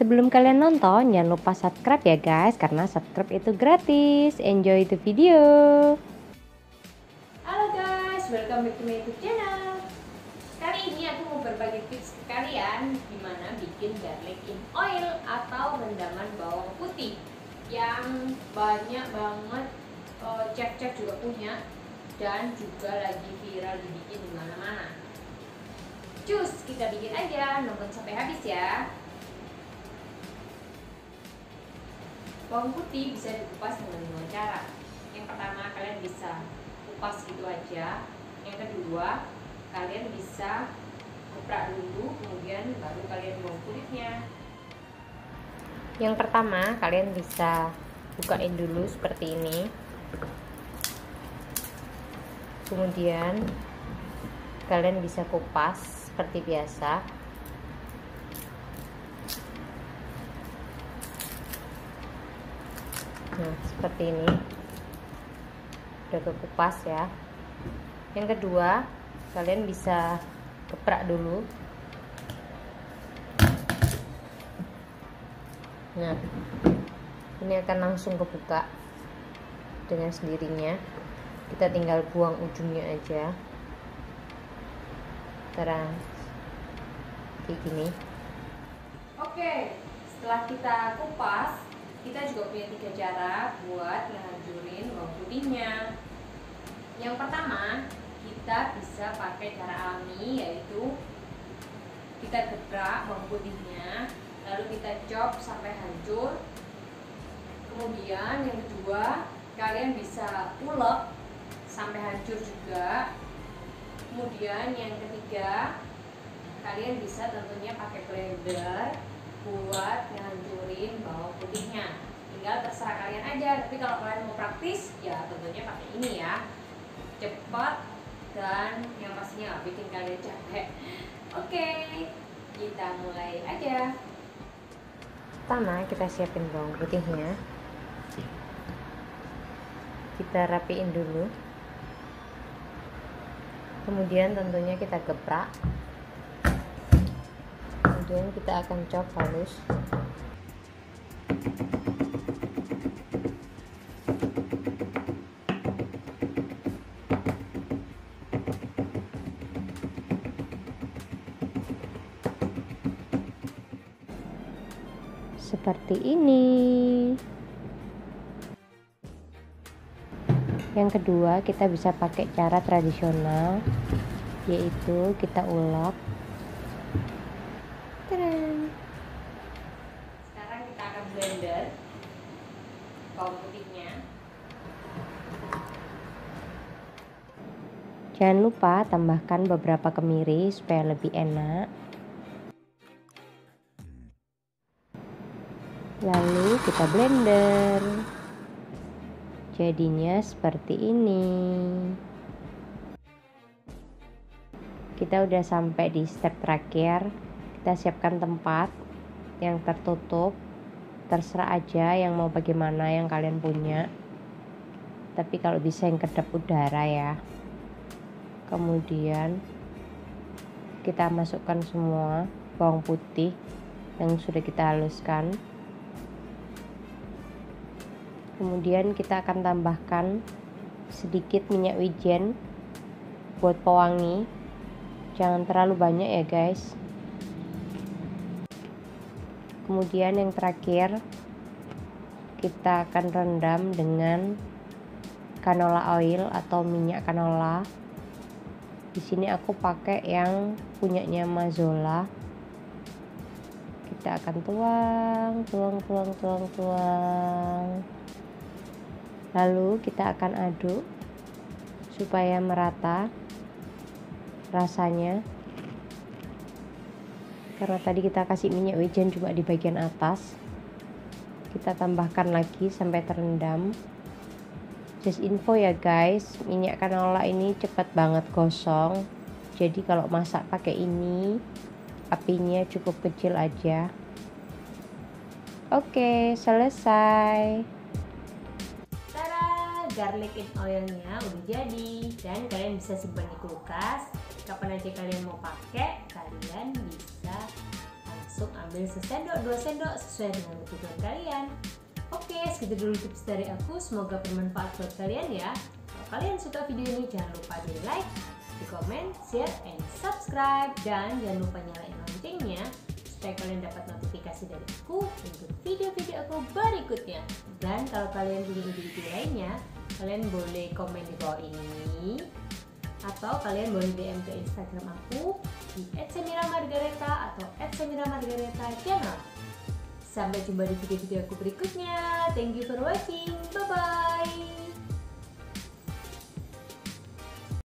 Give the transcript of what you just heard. Sebelum kalian nonton, jangan lupa subscribe ya guys, karena subscribe itu gratis. Enjoy the video. Halo guys, welcome back to my YouTube channel. Kali ini aku mau berbagi tips ke kalian gimana bikin garlic in oil atau rendaman bawang putih yang banyak banget cek-cek juga punya dan juga lagi viral dibikin di mana-mana. Cus, kita bikin aja, nonton sampai habis ya. Bawang putih bisa dikupas dengan dua cara. Yang pertama, kalian bisa kupas gitu aja. Yang kedua, kalian bisa kuprak dulu, kemudian baru kalian buang kulitnya. Yang pertama, kalian bisa bukain dulu seperti ini. Kemudian kalian bisa kupas seperti biasa. Nah, seperti ini udah kupas ya. Yang kedua, kalian bisa keprak dulu. Nah, ini akan langsung kebuka dengan sendirinya. Kita tinggal buang ujungnya aja. Terang kayak gini. Oke, setelah kita kupas, kita juga punya tiga cara buat ngehancurin bawang putihnya. Yang pertama, kita bisa pakai cara alami, yaitu kita gebrak bawang putihnya, lalu kita chop sampai hancur. Kemudian yang kedua, kalian bisa ulek sampai hancur juga. Kemudian yang ketiga, kalian bisa tentunya pakai blender buat ngancurin bawang putihnya. Tinggal terserah kalian aja, tapi kalau kalian mau praktis ya tentunya pakai ini ya, cepat dan yang pastinya gak bikin kalian capek. Oke, kita mulai aja. Pertama, kita siapin bawang putihnya, kita rapiin dulu, kemudian tentunya kita gebrak. Kemudian kita akan chop halus. Seperti ini. Yang kedua, kita bisa pakai cara tradisional, yaitu kita ulek. Sekarang kita akan blender bawang putihnya. Jangan lupa tambahkan beberapa kemiri supaya lebih enak. Lalu kita blender. Jadinya seperti ini. Kita udah sampai di step terakhir. Kita siapkan tempat yang tertutup, terserah aja yang mau bagaimana yang kalian punya, tapi kalau bisa yang kedap udara ya. Kemudian kita masukkan semua bawang putih yang sudah kita haluskan. Kemudian kita akan tambahkan sedikit minyak wijen buat pewangi, jangan terlalu banyak ya guys. Kemudian yang terakhir, kita akan rendam dengan canola oil atau minyak canola. Di sini aku pakai yang punyanya Mazola. Kita akan tuang. Lalu kita akan aduk supaya merata rasanya. Karena tadi kita kasih minyak wijen cuma di bagian atas, kita tambahkan lagi sampai terendam. Just info ya guys, minyak canola ini cepat banget gosong, jadi kalau masak pakai ini apinya cukup kecil aja. Oke, selesai. Tara, garlic in oilnya udah jadi dan kalian bisa simpan di kulkas. Kapan aja kalian mau pakai, kalian bisa langsung ambil sesendok 2 sendok sesuai dengan kebutuhan kalian. Oke, segitu dulu tips dari aku, semoga bermanfaat buat kalian ya. Kalau kalian suka video ini, jangan lupa di like, di komen, share, and subscribe. Dan jangan lupa nyalain loncengnya supaya kalian dapat notifikasi dari aku untuk video-video aku berikutnya. Dan kalau kalian punya ide-ide lainnya, kalian boleh komen di bawah ini, atau kalian boleh DM ke Instagram aku di @semiramargaretha atau @semiramargaretha channel. Sampai jumpa di video-video aku berikutnya. Thank you for watching. Bye-bye.